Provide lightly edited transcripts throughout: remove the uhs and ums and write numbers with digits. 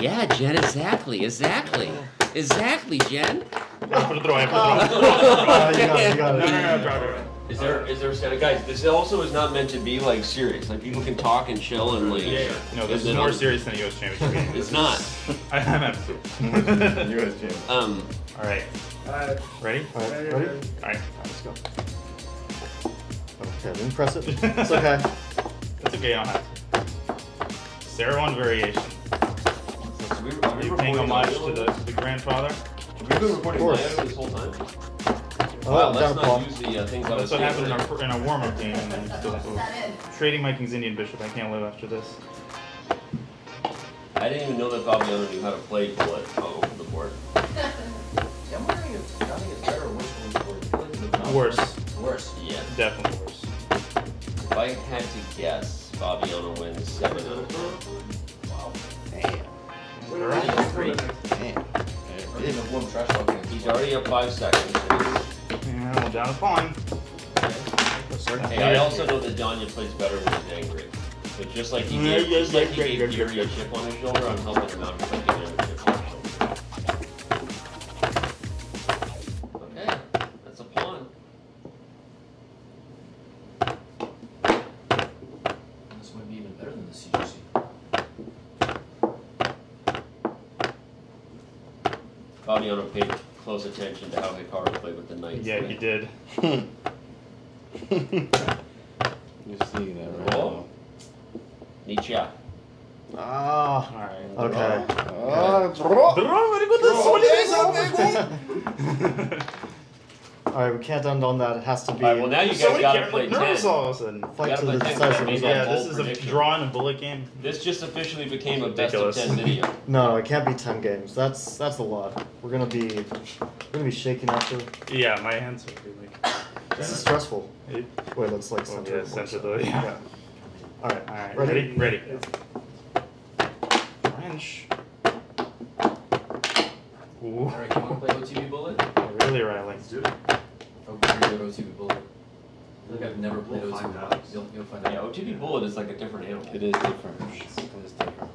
Yeah, Jen, exactly, Jen. Is there a set of guys? This also is not meant to be like serious. Like people can talk and chill and like. Yeah. No, this is more serious than a U.S. championship game. It's not. I'm absolutely U.S. championship. All right. Ready? All right. Ready? All right. Let's go. Okay, impressive. It's okay. It's okay. I don't have to. Sarah won variation. Are you paying homage to the grandfather? We've been recording live this whole time. Wow, let's not use the things I was saying. That's what happened in our warm-up game. And then trading my King's Indian bishop. I can't live after this. I didn't even know that Fabiano knew how to play what over the board. Yeah, I'm wondering if Johnny is better or which one's worse. Worse, yeah. Definitely worse. If I had to guess, Fabiano wins 7 out of 10. Wow. Damn. Damn. He's already up 5 seconds. Yeah, well, down a pawn. Okay. Hey, I also know that Danya plays better when he's angry. But just like he did, just like he gave Fury a chip on his shoulder, I'm helping him out because I gave him a chip on his shoulder. Okay, that's a pawn. This might be even better than the CGC. Fabiano paid close attention to how Hikaru played with the knights. Yeah, he did. You're seeing that right now. Nietzsche. Ah, all right. Okay. All right, we can't end on that. It has to be. All right, well, now you guys got to play 10. All of a sudden. Fight to the decision. Yeah, this is a drawn and bullet game. This just officially became a best of 10 video. No, it can't be 10 games. That's a lot. We're gonna be shaking after. Yeah, my hands are really. This is stressful. Wait, let's like center. Yeah. All right. All right. Ready? Ready. French. Ooh. All right. You wanna play OTB bullet? Really, Riley. Let's do it. OTB bullet. I think I've never played OTB bullet. You'll find out. Yeah, OTB bullet is like a different animal. It is different. It is different.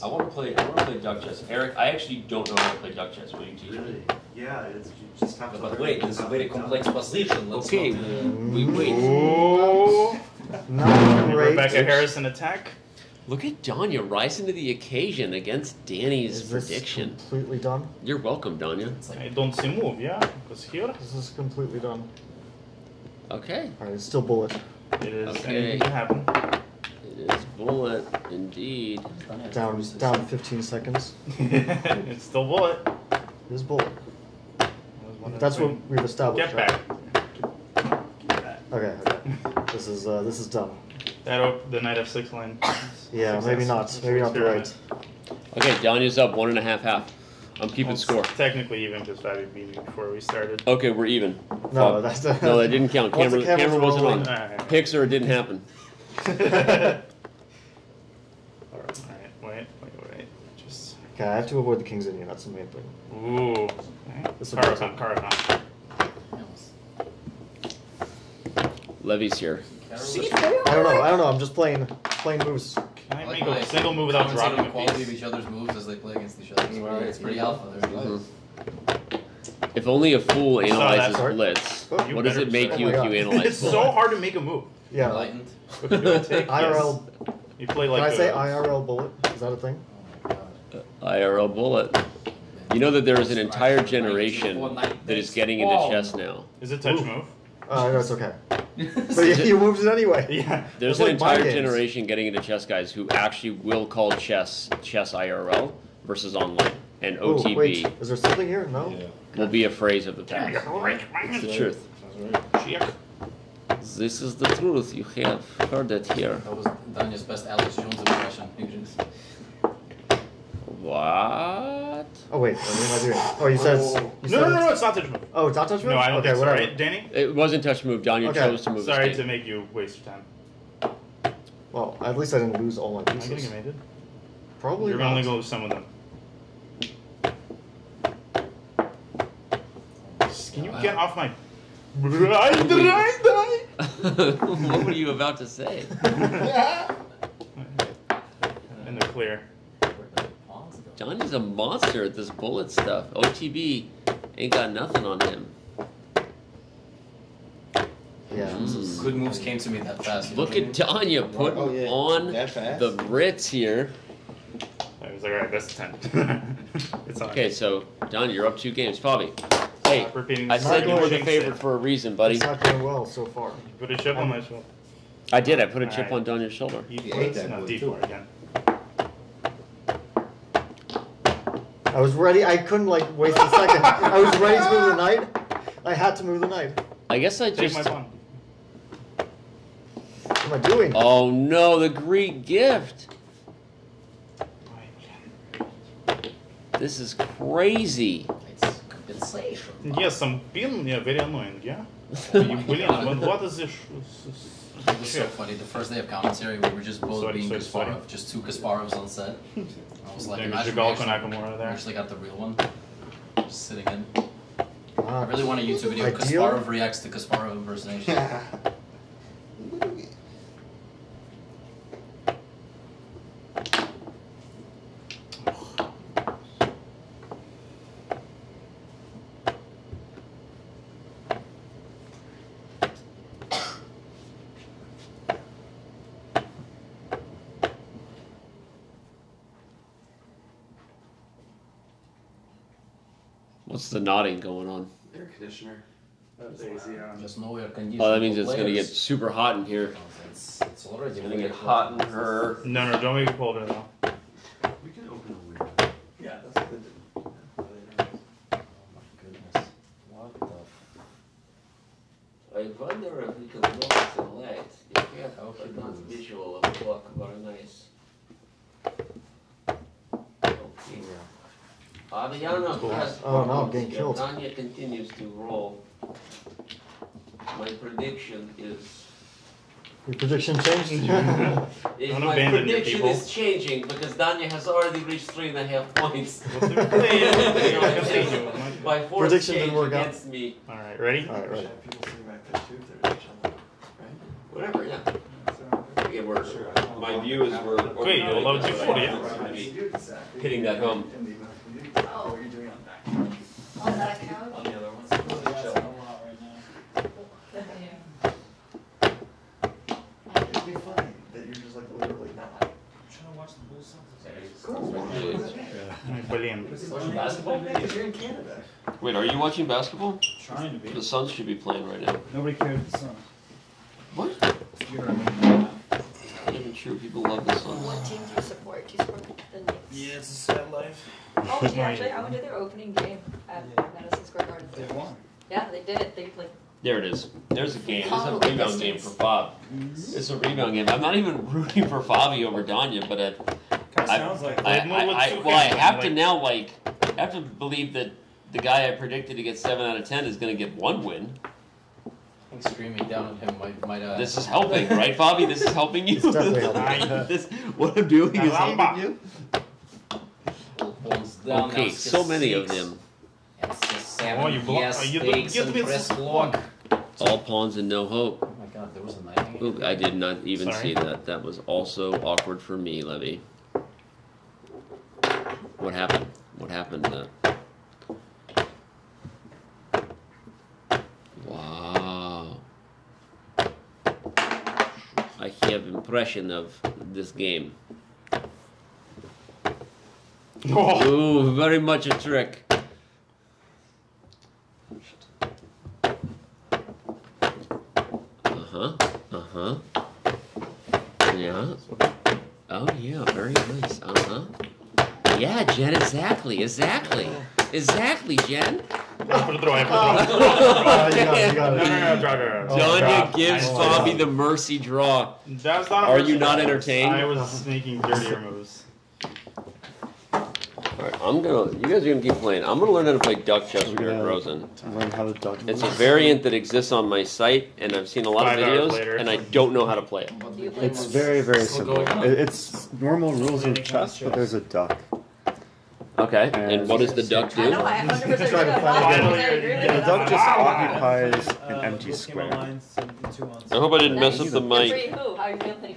I want to play duck chess. Eric, I actually don't know how to play duck chess. Will you teach me? Yeah, it's, you just have to. But wait, it's a very complex position. Let's okay. We wait. Oh, not great. Rebecca Harrison attack. Look at Danya rising to the occasion against Danny's prediction. This completely done? You're welcome, Danya. Like, I don't see move, yeah. Because here. This is completely done. Okay. Alright, it's still bullet. It is. Okay. Anything can happen. It is bullet, indeed. Down 15 seconds. It's still bullet. It is bullet. That's what we've established. Get back. Right? Get back. Okay. This is done. That the knight f6 line. Yeah, maybe not the right. Okay, Danya's up 1.5. I'm keeping score. Technically even because Fabi beat me before we started. Okay, we're even. No, that didn't count. Camera wasn't on. Pixar didn't happen. All right, wait. Just. Okay, I have to avoid the King's Indian. That's the main thing. Ooh. Okay. This is Caruana. Levy's here. I don't know. I'm just playing moves. Can I make a single move without dropping the quality of each other's moves as they play against each other? Right. It's pretty alpha. If only a fool analyzes blitz. What does it make you if you analyze? It's so hard to make a move. Yeah. Enlightened. IRL. You play like. Can I say IRL bullet? Is that a thing? Oh my God. IRL bullet. You know that there is an entire generation that is getting into chess now. Is it touch move? No, it's okay. But yeah, he moves it anyway. Yeah. There's an entire generation getting into chess guys who actually will call chess IRL versus online and OTB. Wait, is there something here? No. Yeah. Will be a phrase of the past. It's the truth. Right. This is the truth. You have heard it here. That was Danya's best Alex Jones impression. What? Oh wait, what am I doing? Oh, you said no, it's not touch move. Oh, it's not touch move? No, I don't think so, right, Danny? It wasn't touch move, Don, you chose to move. Sorry to make you waste your time. Well, at least I didn't lose all my pieces. Am I getting invaded? Probably not. You're only going to lose some of them. Can you get off my... What were you about to say? In the clear. Johnny's a monster at this bullet stuff. OTB ain't got nothing on him. Yeah. Mm. Good moves came to me that fast. Look at Danya putting on the Brits here. I was like, all right, that's 10. It's okay, right. So Danya, you're up 2 games. Fabi, hey, I said you were the favorite for a reason, buddy. It's not going well so far. You put a chip on my shoulder. I did. I put a chip on Danya's shoulder. You played that D4 again. I was ready. I couldn't like waste a second. I was ready to move the knight. I had to move the knight. I guess I just. Take my pawn. What am I doing? Oh no, the Greek gift. This is crazy. It's compensation. Yes, I'm being very annoying, yeah? William, what is this? It was so funny. The first day of commentary, we were just both being Kasparov, just 2 Kasparovs on set. I was like, I actually got the real one. Just sitting in. I really want a YouTube video. Kasparov reacts to Kasparov versus Nation. What's the nodding going on? Air conditioner. That's easy, just no air conditioner. Oh, that means it's going to get super hot in here. It's already going to get hot in her. No, no, don't make it colder now. We can open a window. Yeah, that's what they do. Oh my goodness. What the? I wonder if we can block the light. If we have not visual of block, very nice. Okay. Fabiano has getting killed. Danya continues to roll. My prediction is... Your prediction changed? My prediction is changing because Danya has already reached 3.5 points. My fourth prediction didn't work against me. Alright, ready? Alright, ready. Whatever, yeah. Okay, my view is we're... Wait, you'll love 240, yeah. Hitting that home. Oh. What are you doing on that couch? On that couch? On the other one. It's a lot right now. Yeah. It'd be funny that you're just like literally not. I'm trying to watch the whole sentence. Cool. Watching basketball? Because you're in Canada. Wait, are you watching basketball? Trying to be. The Suns should be playing right now. Nobody cares the Suns. What? You're I'm sure people love the Suns. What team do you support? Do you support the Knicks? Yeah, it's a sad life. Oh, yeah, actually, I went to their opening game at Madison Square Garden. They won. Yeah, they did. They like. There it is. There's a game. It's a rebound game for Bob. It's a rebound game. I'm not even rooting for Fabi over Danya, but I have to believe that the guy I predicted to get 7 out of 10 is going to get 1 win. I think screaming down at him might. This is helping, right, Fabi? This is helping you. It's definitely helping. What I'm doing is helping you. Okay, so many of them. All pawns and no hope. Oh my God, there was a knight. Ooh, I did not even see that. That was also awkward for me, Levy. What happened? What happened to that? Wow. I have impression of this game. Oh. Ooh, very much a trick. Yeah. Oh yeah, very nice. Yeah, Jen, exactly, Jen. Danya gives Fabi the mercy draw. That's not Are you not entertained? I was making dirtier moves. Alright, you guys are gonna keep playing. I'm gonna learn how to play duck chess with Eric Rosen. Learn how to duck. It's a variant that exists on my site, and I've seen a lot of videos, and I don't know how to play it. It's very, very simple. It's normal rules of chess, but there's a duck. Okay, and what does the duck do? The duck just occupies an empty square. I hope I didn't mess up the mic. How are you feeling?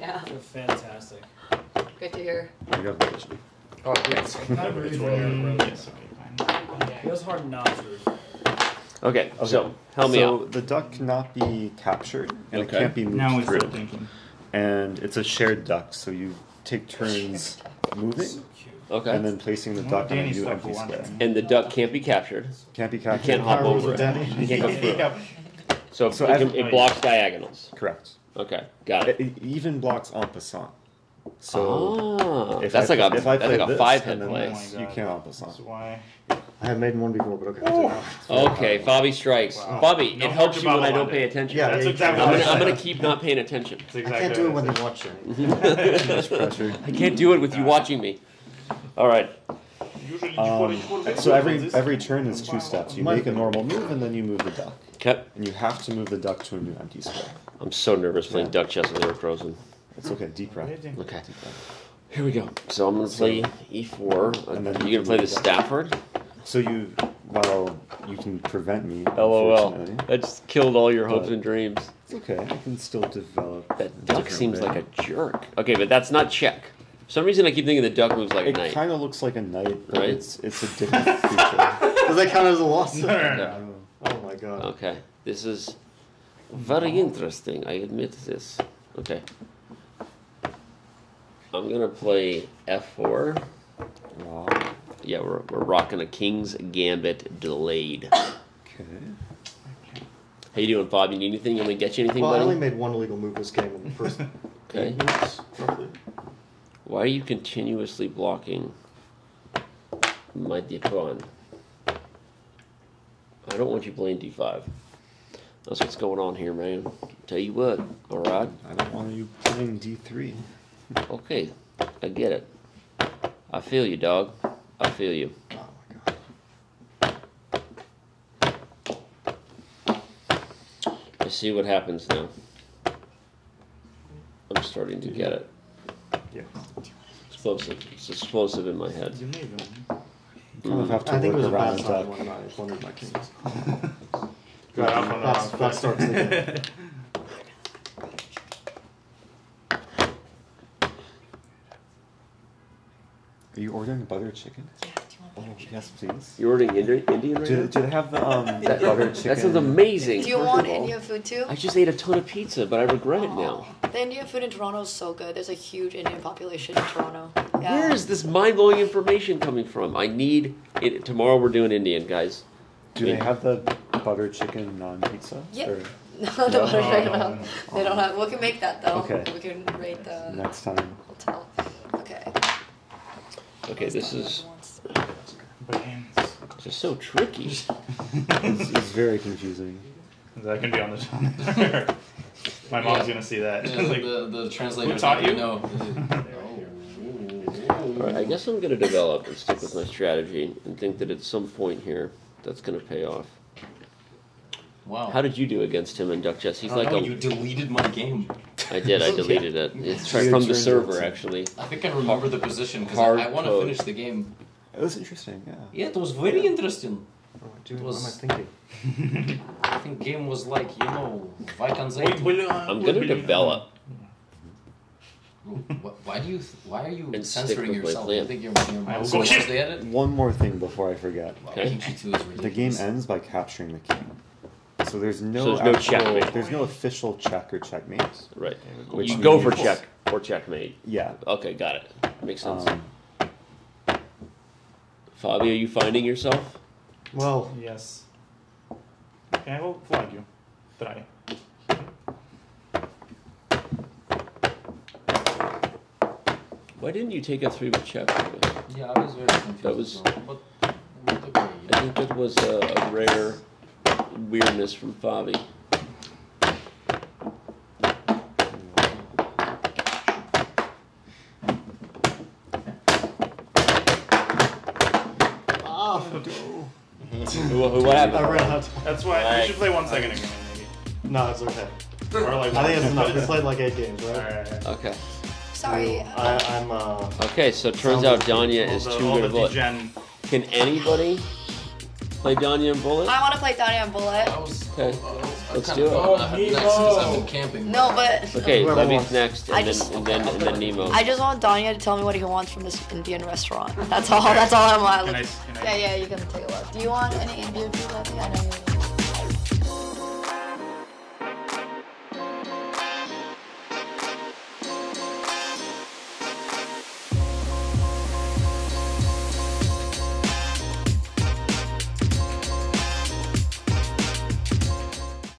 Yeah. Fantastic. Good to hear. Oh, yes. It was hard not to. Okay, so help me out. So the duck cannot be captured, and it can't be moved through. And it's a shared duck, so you take turns moving, and then placing the duck on a new empty square. And the duck can't be captured. Can't be captured. You can't hop over it. You can't go through it. So, it blocks diagonals. Correct. Okay, got it. It even blocks en passant. So that's like a five-head play. You can't en passant. I have made one before, but okay. Okay, Fabi strikes. Wow. Fabi, it helps you when I don't pay attention. Yeah, that's exactly. I'm going to keep not paying attention. Exactly. I can't do it when you're watching. I can't do it with you watching me. All right. So every turn is two steps. You make a normal move, and then you move the duck. Okay. And you have to move the duck to a new empty square. I'm so nervous playing duck chess with Eric Rosen. It's okay, deep breath. Okay. Here we go. So I'm going to play e4. And then you're going to play the Stafford? So you can prevent me. LOL. That just killed all your hopes and dreams. It's okay. I can still develop. That duck seems like a jerk. Okay, but that's not check. For some reason I keep thinking the duck moves like a knight. It kind of looks like a knight, right? It's a different feature. Does that count as a loss? No. Oh my god. Okay. This is very interesting. I admit this. Okay. I'm going to play f4. Wow. Yeah, we're rocking a King's Gambit delayed. Okay. How you doing, Bob? You need anything? You want me to get you anything, buddy? I only made one illegal move this game in the first minutes, roughly. Why are you continuously blocking my d-pawn? I don't want you playing d5. That's what's going on here, man. Tell you what, all right? I don't want you playing d3. Okay, I get it. I feel you, dog. I feel you. Oh my god. Let's see what happens now. I'm starting to get it. Yeah. Explosive. It's explosive in my head. You need them. I think it was a bad time when I wanted my kings. That starts again. Are you ordering buttered chicken? Yeah, do you want buttered chicken? Yes, please. You're ordering Indian right now? Do they have the that buttered chicken? That sounds amazing. Do you want Indian food too? I just ate a ton of pizza, but I regret it now. The Indian food in Toronto is so good. There's a huge Indian population in Toronto. Yeah. Where is this mind-blowing information coming from? I need it. Tomorrow we're doing Indian, guys. Do they have the buttered chicken non-pizza? Yeah. No, the buttered chicken they don't have. We can make that though. Okay. We can rate the next time hotel. Okay. Okay, this is just so tricky. It's very confusing. That can be on the channel. My mom's gonna see that. Yeah, like, the translators taught you. No. Right, I guess I'm gonna develop and stick with my strategy and think that at some point here that's gonna pay off. Wow. How did you do against him in duck chess? He's like you deleted my game. I did. I deleted it. It's from the server, actually. I think I remember the position because I want to finish the game. It was interesting. Yeah. Yeah, it was very interesting. Oh, dude, what am I thinking? I think game was like I'm gonna develop. Why are you censoring yourself? I think you're one more thing before I forget. Okay. The game ends by capturing the king. So there's no checkmate. There's no official check or checkmate. Right. Which you go for check or checkmate. Yeah. Okay, got it. Makes sense. Fabi, are you finding yourself? Well, yes. Okay, I will flag you. Try. Why didn't you take a 3 with check? Yeah, I was very confused. That was. I think that was a rare weirdness from Fabi. Oh, what happened? I ran out. That's why I should play 1 second again. Maybe. No, it's okay. Or like I think it's enough. We played like 8 games, right? All right. Okay. Sorry. I'm. Okay, so it turns out Danya is too good of a. Can anybody Play Danya and Bullet? I want to play Danya and Bullet. Okay, let's do it. I've been camping. No, but... Okay, Levy's next, and then Nemo. I just want Danya to tell me what he wants from this Indian restaurant. That's all I want. Yeah, you can take a look. Do you want any Indian food, Levy? I know.